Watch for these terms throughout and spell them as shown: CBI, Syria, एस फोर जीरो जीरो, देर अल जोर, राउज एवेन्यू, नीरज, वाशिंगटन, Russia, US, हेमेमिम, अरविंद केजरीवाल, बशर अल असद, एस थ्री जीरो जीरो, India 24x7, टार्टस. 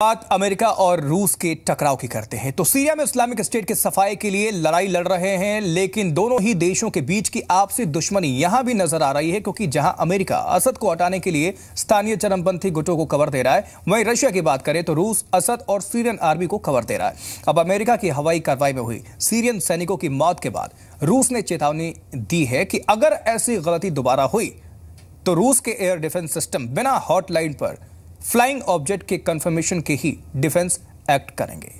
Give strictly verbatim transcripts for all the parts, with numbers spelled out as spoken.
बात अमेरिका और रूस के टकराव की करते हैं तो सीरिया में इस्लामिक स्टेट के सफाए के लिए लड़ाई लड़ रहे हैं, लेकिन दोनों ही देशों के बीच की आपसी दुश्मनी यहां भी नजर आ रही है, क्योंकि जहां अमेरिका असद को हटाने के लिए स्थानीय चरमपंथी गुटों को कवर दे रहा है, वहीं रशिया की बात करें तो रूस असद और सीरियन आर्मी को कवर दे रहा है। अब अमेरिका की हवाई कार्रवाई में हुई सीरियन सैनिकों की मौत के बाद रूस ने चेतावनी दी है कि अगर ऐसी गलती दोबारा हुई तो रूस के एयर डिफेंस सिस्टम बिना हॉटलाइन पर फ्लाइंग ऑब्जेक्ट के कंफर्मेशन के ही डिफेंस एक्ट करेंगे।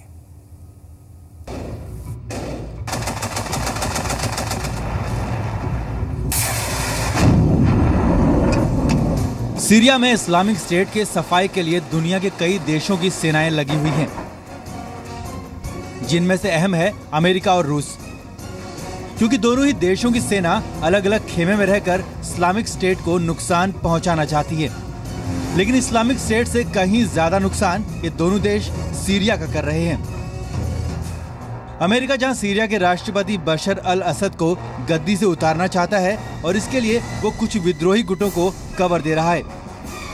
सीरिया में इस्लामिक स्टेट के सफाई के लिए दुनिया के कई देशों की सेनाएं लगी हुई हैं, जिनमें से अहम है अमेरिका और रूस, क्योंकि दोनों ही देशों की सेना अलग अलग खेमे में रहकर इस्लामिक स्टेट को नुकसान पहुंचाना चाहती है। लेकिन इस्लामिक स्टेट से कहीं ज्यादा नुकसान ये दोनों देश सीरिया का कर रहे हैं। अमेरिका जहां सीरिया के राष्ट्रपति बशर अल असद को गद्दी से उतारना चाहता है और इसके लिए वो कुछ विद्रोही गुटों को कवर दे रहा है,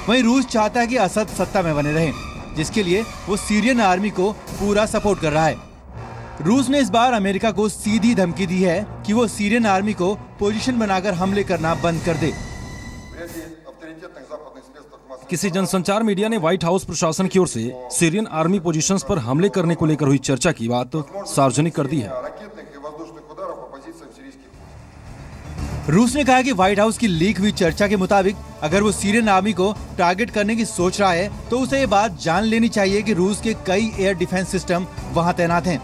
वहीं रूस चाहता है कि असद सत्ता में बने रहें, जिसके लिए वो सीरियन आर्मी को पूरा सपोर्ट कर रहा है। रूस ने इस बार अमेरिका को सीधी धमकी दी है कि वो सीरियन आर्मी को पोजीशन बनाकर हमले करना बंद कर दे। किसी जनसंचार मीडिया ने व्हाइट हाउस प्रशासन की ओर से सीरियन आर्मी पोजीशंस पर हमले करने को लेकर हुई चर्चा की बात सार्वजनिक कर दी है। रूस ने कहा कि व्हाइट हाउस की लीक हुई चर्चा के मुताबिक अगर वो सीरियन आर्मी को टारगेट करने की सोच रहा है तो उसे ये बात जान लेनी चाहिए कि रूस के कई एयर डिफेंस सिस्टम वहाँ तैनात है,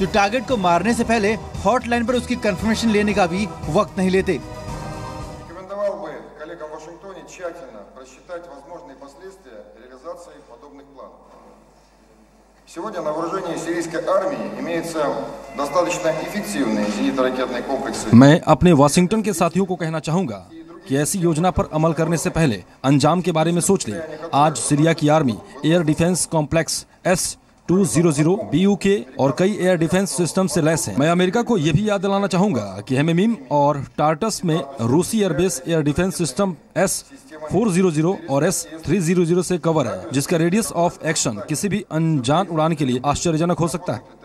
जो टारगेट को मारने से पहले हॉटलाइन पर उसकी कंफर्मेशन लेने का भी वक्त नहीं लेते। मैं अपने वाशिंगटन के साथियों को कहना चाहूँगा कि ऐसी योजना पर अमल करने से पहले अंजाम के बारे में सोच लें। आज सीरिया की army air defence complex S two zero zero B U K और कई एयर डिफेंस सिस्टम से लैस है। मैं अमेरिका को यह भी याद दिलाना चाहूँगा कि हेमेमिम और टार्टस में रूसी airbase air defence system एस फोर जीरो जीरो और एस थ्री जीरो जीरो से कवर है, जिसका रेडियस ऑफ एक्शन किसी भी अनजान उड़ान के लिए आश्चर्यजनक हो सकता है।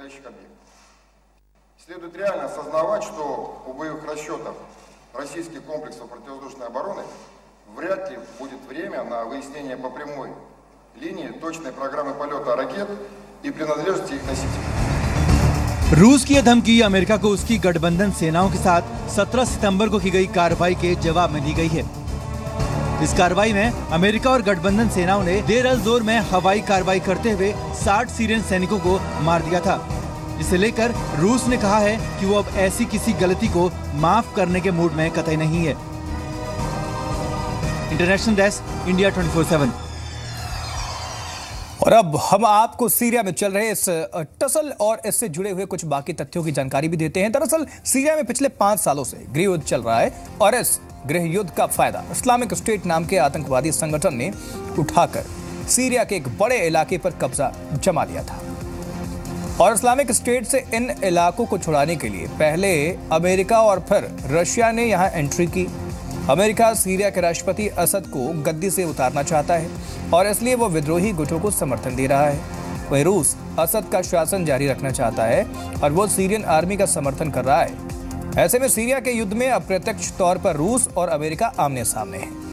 रूस की यह धमकी अमेरिका को उसकी गठबंधन सेनाओं के साथ सत्रह सितंबर को की गई कार्रवाई के जवाब में दी गई है। इस कार्रवाई में अमेरिका और गठबंधन सेनाओं ने देर अल जोर में हवाई कार्रवाई करते हुए साठ सीरियन सैनिकों को मार दिया था। इसे लेकर रूस ने कहा है कि वो अब ऐसी किसी गलती को माफ करने के मूड में कतई नहीं है। International desk, India twenty four seven. और अब हम आपको सीरिया में चल रहे इस टसल और इससे जुड़े हुए कुछ बाकी तथ्यों की जानकारी भी देते हैं। दरअसल सीरिया में पिछले पांच सालों से गृह युद्ध चल रहा है और इस गृह युद्ध का फायदा इस्लामिक स्टेट नाम के आतंकवादी संगठन ने उठाकर सीरिया के एक बड़े इलाके पर कब्जा जमा लिया था और इस्लामिक स्टेट से इन इलाकों को छुड़ाने के लिए पहले अमेरिका और फिर रशिया ने यहाँ एंट्री की। अमेरिका सीरिया के राष्ट्रपति असद को गद्दी से उतारना चाहता है और इसलिए वो विद्रोही गुटों को समर्थन दे रहा है। वहीं रूस असद का शासन जारी रखना चाहता है और वो सीरियन आर्मी का समर्थन कर रहा है। ऐसे में सीरिया के युद्ध में अप्रत्यक्ष तौर पर रूस और अमेरिका आमने सामने हैं।